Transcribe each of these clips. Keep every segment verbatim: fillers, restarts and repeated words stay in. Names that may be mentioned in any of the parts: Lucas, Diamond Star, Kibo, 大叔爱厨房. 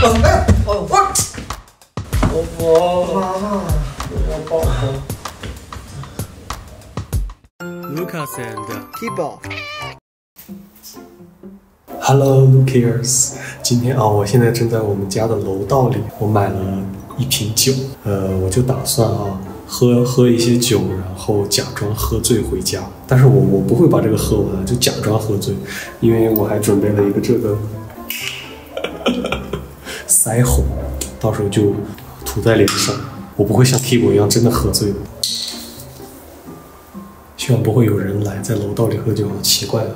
哦哇！我我我抱抱。Lucas and Kibo。Hello, Lucas。今天啊、哦，我现在正在我们家的楼道里，我买了一瓶酒，呃，我就打算啊。 喝喝一些酒，然后假装喝醉回家。但是我我不会把这个喝完，就假装喝醉，因为我还准备了一个这个腮红，到时候就涂在脸上。我不会像 Kibo 一样真的喝醉的。希望不会有人来在楼道里喝酒，好奇怪啊！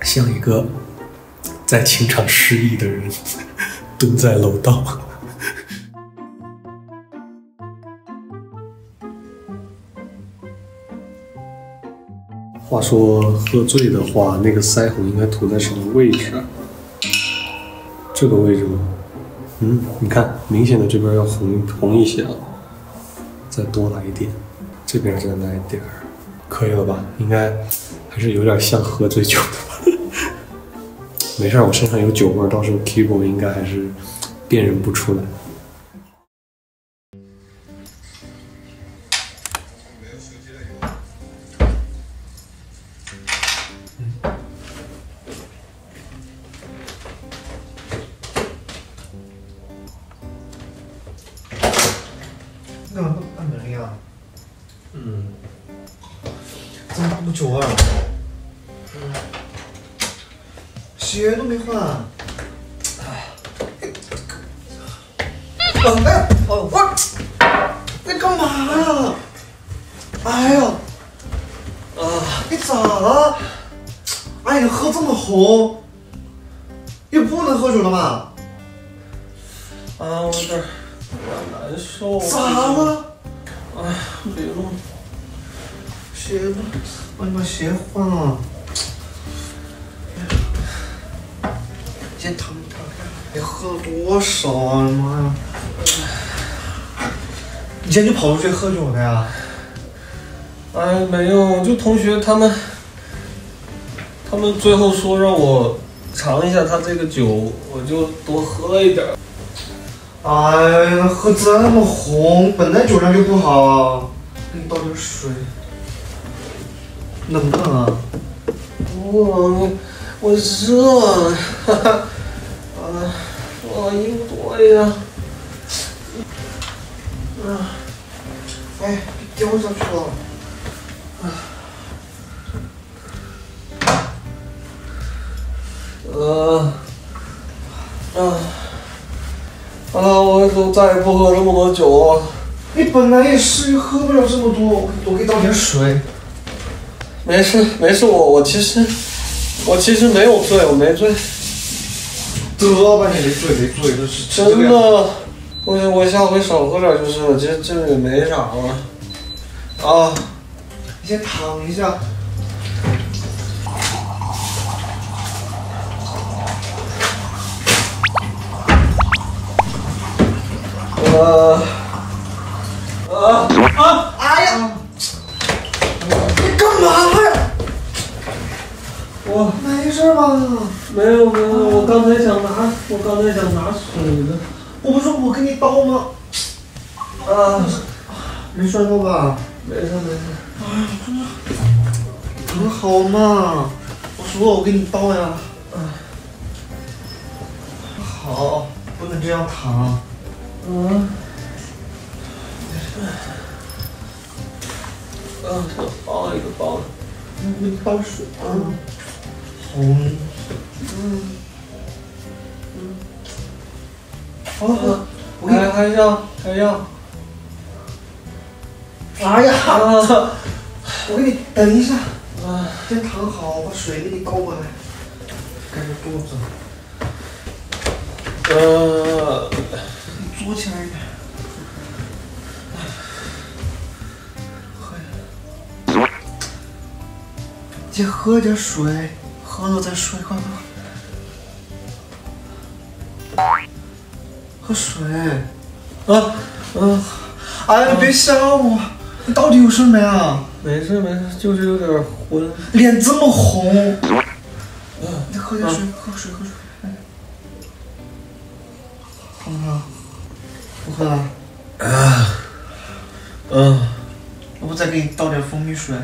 像一个在情场失意的人蹲在楼道。 话说喝醉的话，那个腮红应该涂在什么位置啊？这个位置吗？嗯，你看，明显的这边要红红一些啊，再多来一点，这边再来一点儿，可以了吧？应该还是有点像喝醉酒的吧。没事，我身上有酒味，到时候 Kibo 应该还是辨认不出来。 干嘛不按门铃啊？嗯，怎么打不着啊？嗯，鞋都没换。哎，哦哎哦哇！你干嘛呀？哎呀，啊，你咋了？哎呀，喝这么红，你不能喝酒了吗？啊，我这。 难受，咋了？哎，别弄鞋子，我把鞋换了。先躺一躺，你喝了多少啊？妈呀！你今天就跑出去喝酒的呀？哎，没有，就同学他们，他们最后说让我尝一下他这个酒，我就多喝一点。 哎呀，喝这么红，本来酒量就不好。给你倒点水，冷不冷啊？我我热，哈哈，啊，我衣服多呀，啊，哎，掉下去了，啊，呃，啊。 啊！我都再也不喝这么多酒了。你本来也是喝不了这么多，我给你倒点水。没事，没事，我我其实我其实没有醉，我没醉。得吧，你没醉没醉，这是真的。我我下回少喝点就是了，这这也没啥了。啊，你先躺一下。 呃，呃啊！哎呀！你干嘛呀？我没事吧？没有没有，我刚才想拿，我刚才想拿水的。我不是我给你倒吗？啊，没摔到吧？没事没事。哎呀，很好嘛。我说我给你倒呀。好，不能这样躺。 嗯，嗯，包一个包，嗯，包水，嗯，红，嗯，嗯，好好，我给你还要还要，哎呀，我给你等一下，啊，先躺好，把水给你倒过来，盖着肚子，呃。 多起来一点，喝一点，先喝点水，喝了再睡，快快，喝水。啊，嗯、啊，哎呀，你别吓我，你到底有事没啊？没事没事，就是有点昏，脸这么红。嗯、啊，你喝点水，啊、喝水，喝水。嗯、啊，不喝了。啊，嗯、啊。要不再给你倒点蜂蜜水？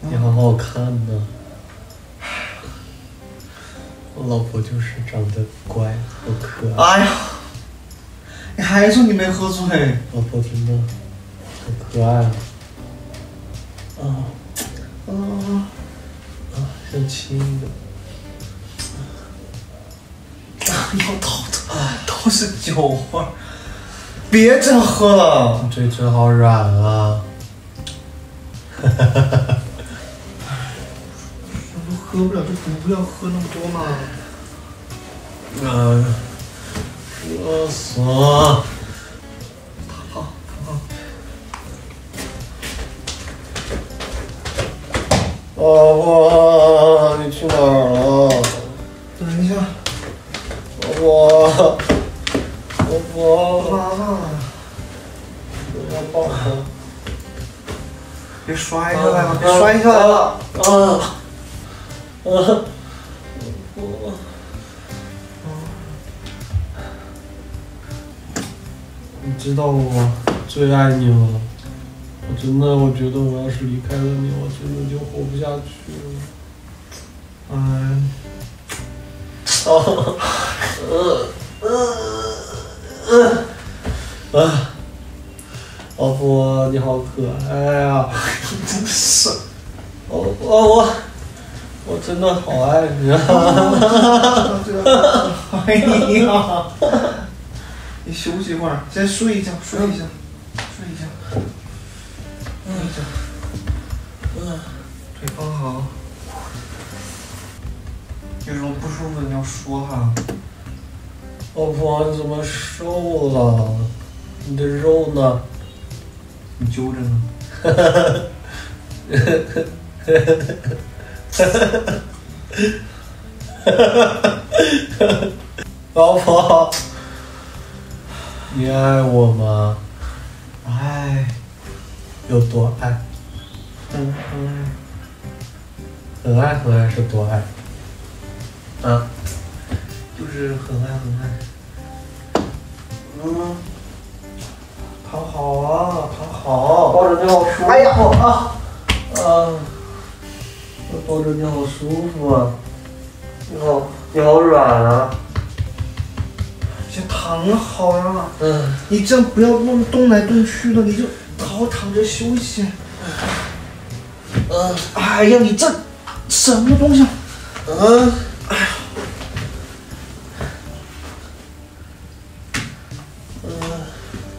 你好好看呐、啊！我老婆就是长得乖又可爱。哎呀，你还说你没喝醉？老婆真的很可爱啊！啊啊啊！想亲一个。 要倒的都是酒花，别这样喝了。你嘴唇好软啊！哈哈哈哈哈！喝不了就不要喝那么多嘛。嗯、呃，我操！好，好。老婆，你去哪儿了？等一下。 我我我妈妈，我抱着，别摔下来了，别摔下来了！啊啊！我你知道我最爱你了，我真的，我觉得我要是离开了你，我真的就活不下去了。哎。 哦，呃呃呃，啊，老婆你好可爱啊！真是，我我我，我真的好爱你啊！哎呀，你休息一会儿，先睡一觉，睡一觉，睡一觉，睡一觉，嗯，腿放好。 有什么不舒服你要说哈，老婆你怎么瘦了？你的肉呢？你揪着呢。哈哈哈哈哈哈哈哈哈哈哈哈哈哈！老婆，你爱我吗？爱，有多爱？很爱，很爱很爱是多爱。 啊，就是很爱很爱。嗯，躺好啊，躺好，抱着你好舒服。哎呀，啊，啊，抱着你好舒服啊，你好，你好软啊。先躺好呀、啊。嗯。你这样不要弄动来动去的，你就好好躺着休息。嗯。哎呀，你这什么东西？嗯。 哎呀，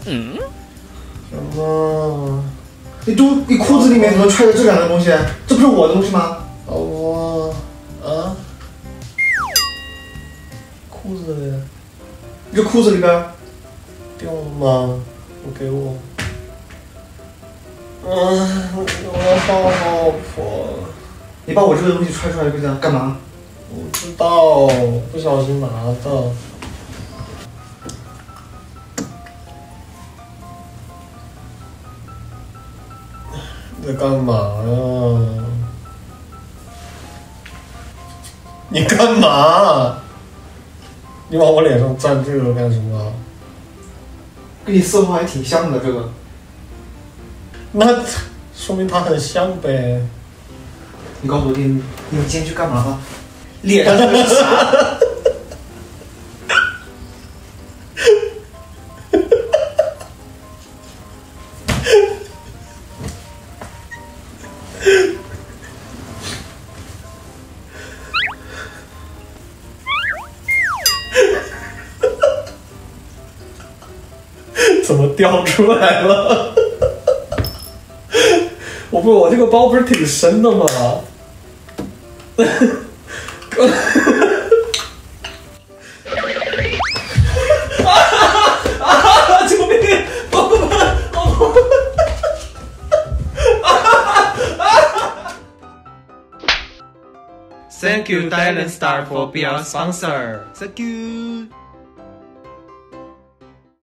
嗯，什么？你都你裤子里面怎么揣着这两个东西？这不是我的东西吗？哦，啊，裤子里，你这裤子里边掉了吗？我给我，嗯，我抱老婆，你把我这个东西揣出来就这样干嘛？ 我不知道，不小心拿的。你在干嘛呀？你干嘛？你往我脸上沾这个干什么？跟你似乎还挺像的这个。那说明它很像呗。你告诉我你，你今天去干嘛了？ 脸上是啥？怎么掉出来了？我不，我这个包不是挺深的吗？哈哈哈哈哈！哈哈哈哈哈！啊！救命！我不能，我不！啊啊啊 ！Thank you, Diamond Star, for being our sponsor. Thank you.